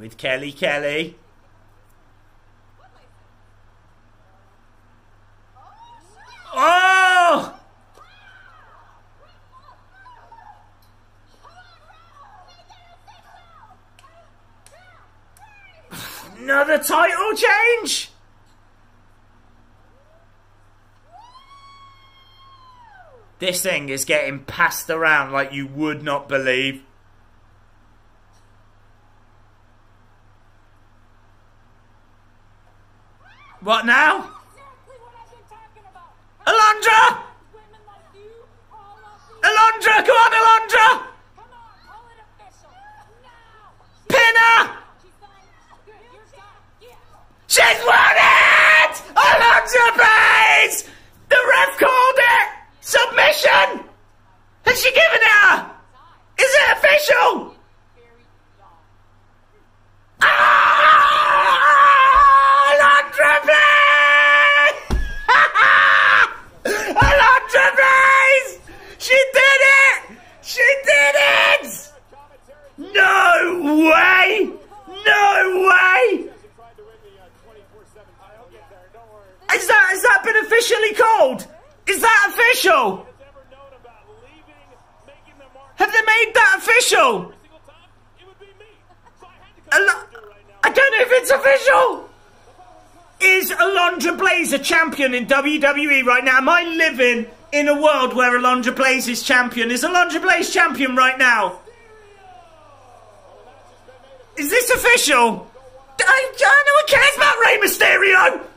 with Kelly Kelly. Oh! Another title change! This thing is getting passed around like you would not believe. What now? Alundra! Alundra, come on, Alundra! Pinner! She's won it! Alundra Blayze! The ref called it! Submission! Has she given it her? Is it official? Has that been officially called? Is that official? Have they made that official? I don't know if it's official. Is Alundra Blayze a champion in WWE right now? Am I living in a world where Alundra Blayze is champion? Is Alundra Blayze champion right now? Is this official? I don't know what cares about Rey Mysterio.